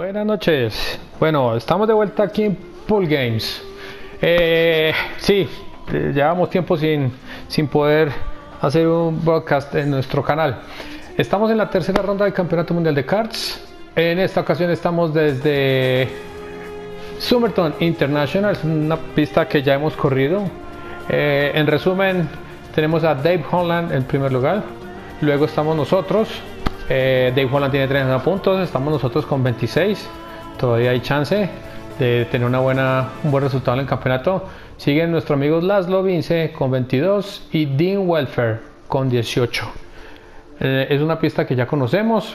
Buenas noches. Bueno, estamos de vuelta aquí en PulGames. Sí, llevamos tiempo sin poder hacer un broadcast en nuestro canal. Estamos en la tercera ronda del Campeonato Mundial de Karts. En esta ocasión estamos desde Summerton International, es una pista que ya hemos corrido. En resumen, tenemos a Dave Holland en primer lugar, luego estamos nosotros. Dave Holland tiene 30 puntos, estamos nosotros con 26. Todavía hay chance de tener un buen resultado en el campeonato. Siguen nuestros amigos Laszlo Vince con 22 y Dean Welfare con 18. Es una pista que ya conocemos.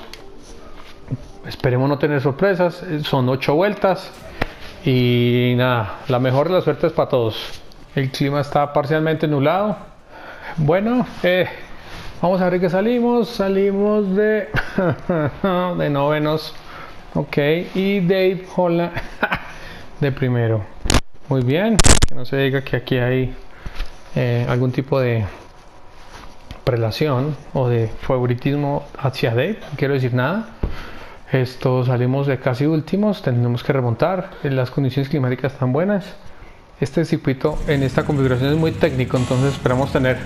Esperemos no tener sorpresas. Son 8 vueltas y nada, la mejor de las suertes para todos. El clima está parcialmente nublado. Bueno, vamos a ver que salimos de novenos, ok, y Dave Holland de primero. Muy bien, que no se diga que aquí hay algún tipo de prelación o de favoritismo hacia Dave, no quiero decir nada. Esto, salimos de casi últimos, tenemos que remontar, las condiciones climáticas están buenas. Este circuito en esta configuración es muy técnico, entonces esperamos tener...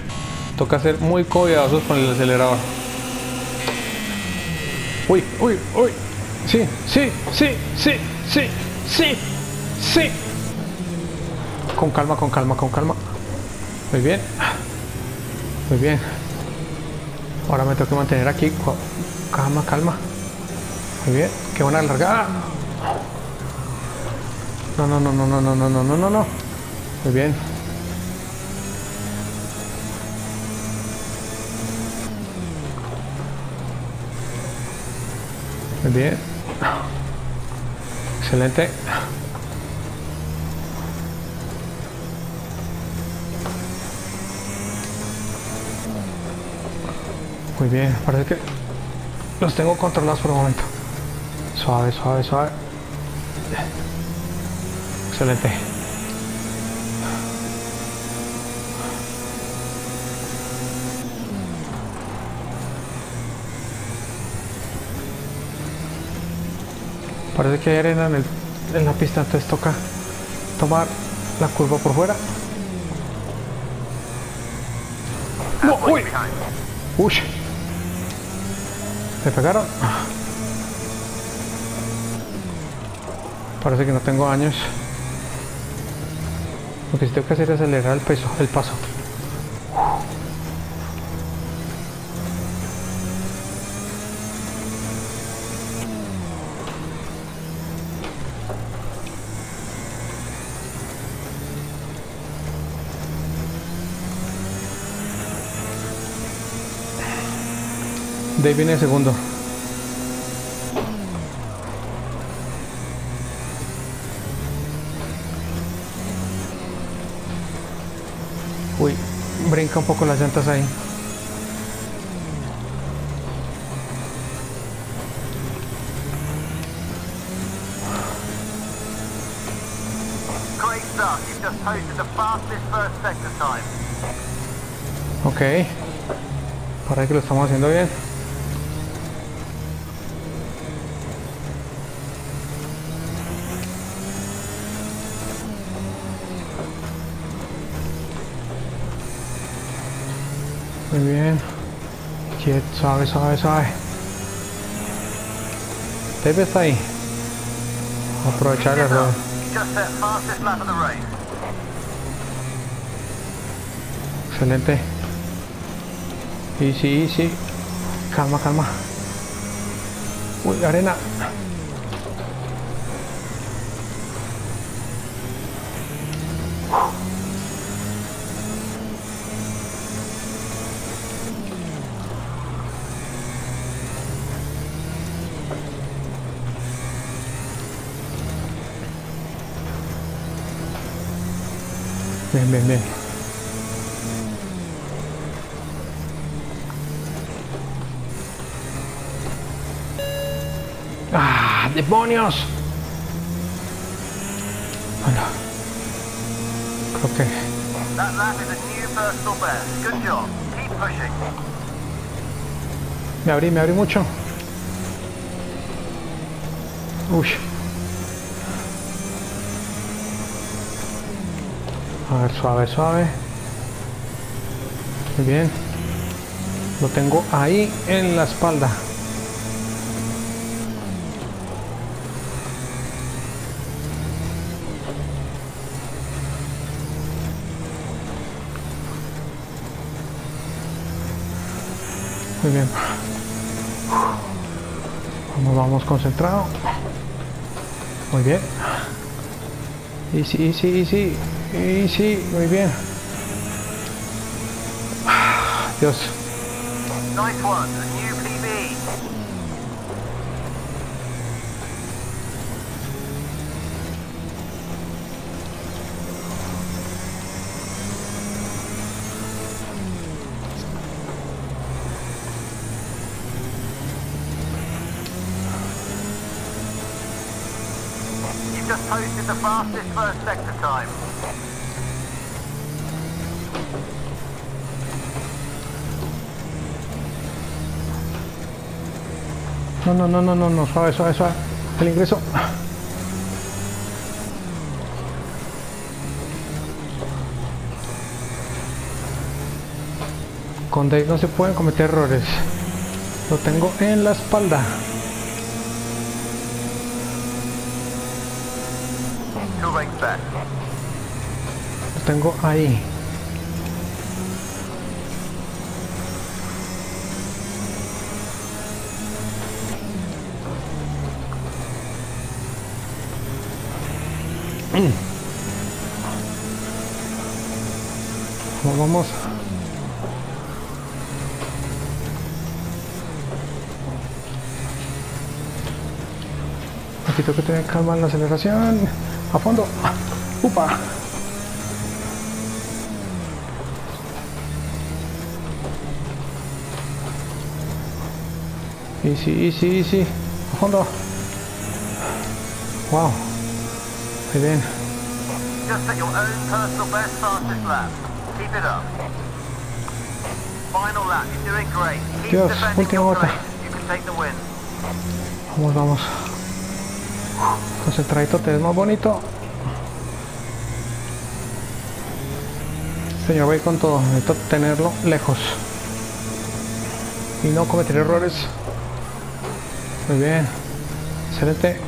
Toca ser muy cuidadosos con el acelerador. Uy, uy, uy. Sí, sí, sí, sí, sí, sí, sí. Con calma, con calma, con calma. Muy bien. Muy bien. Ahora me tengo que mantener aquí. Calma, calma. Muy bien. Qué buena largada. No, no, no, no, no, no, no, no, no, no. Muy bien. Muy bien, excelente. Muy bien, parece que los tengo controlados por un momento. Suave, suave, suave. Excelente. Parece que hay arena en la pista, entonces toca tomar la curva por fuera. No, uy. Uy. Me pegaron. Parece que no tengo daños. Lo que sí tengo que hacer es acelerar el peso, el paso. Dave viene el segundo. Uy, brinca un poco las llantas ahí. Ok, parece que lo estamos haciendo bien. Muy bien, quieto, suave, suave, suave. Dave está ahí. Aprovechar el error. Excelente. Easy, easy. Calma, calma. Uy, arena. Bien, bien, bien. ¡Ah, demonios! Bueno, creo que... Me abrí mucho. Uy. A ver, suave, suave. Muy bien. Lo tengo ahí en la espalda. Muy bien. Vamos, vamos, concentrado. Muy bien. Easy, easy, easy. Easy, muy bien. Dios. Nice one, new PB. You've just posted the fastest first sector time. No, no, no, no, no, suave, suave, suave. El ingreso. Con Dave no se pueden cometer errores. Lo tengo en la espalda. Lo tengo ahí. Vamos, vamos. Aquí tengo que tener calma en la aceleración. A fondo. ¡Upa! Easy, easy, easy. A fondo. Wow. Muy bien. Just set your own personal best fastest lap. Keep it up. Final lap, you're doing great. Keep defending your place. You can take the win. Vamos, vamos. Concentradito, te ves más bonito. Señor, voy con todo. Necesito tenerlo lejos. Y no cometer errores. Muy bien. Excelente.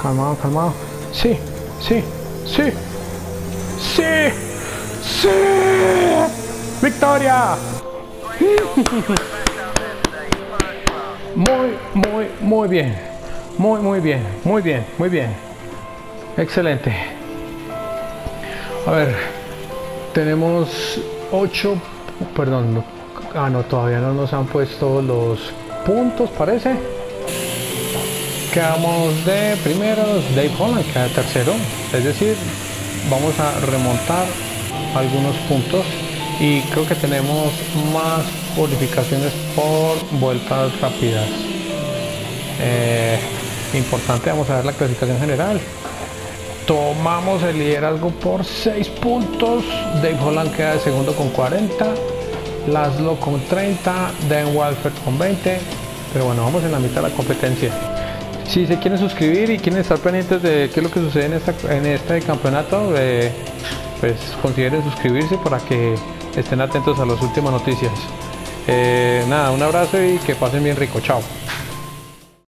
Calmado, calmado. Sí, sí, sí, sí, sí. ¡Victoria! Muy, muy, muy bien. Muy, muy bien, muy bien, muy bien. Excelente. A ver, tenemos 8, perdón, no, ah no, todavía no nos han puesto los puntos, parece. Quedamos de primeros, Dave Holland queda tercero, es decir, vamos a remontar algunos puntos y creo que tenemos más bonificaciones por vueltas rápidas. Importante, vamos a ver la clasificación general. Tomamos el liderazgo por 6 puntos, Dave Holland queda de segundo con 40, Laszlo con 30, Dean Welfare con 20, pero bueno, vamos en la mitad de la competencia. Si se quieren suscribir y quieren estar pendientes de qué es lo que sucede en este campeonato, pues consideren suscribirse para que estén atentos a las últimas noticias. Nada, un abrazo y que pasen bien rico. Chao.